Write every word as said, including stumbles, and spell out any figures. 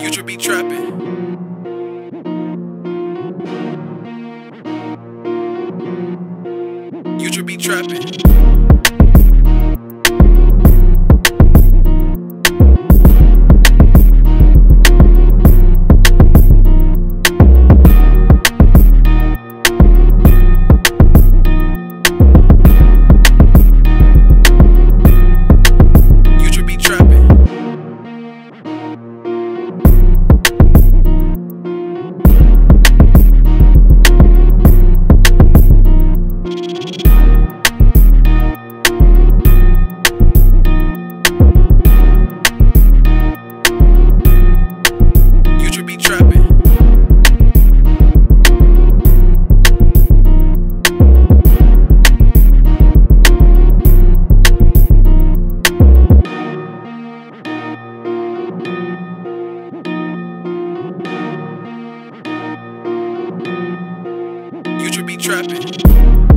Future be trappin'. Future be trappin'. Future be trappin'.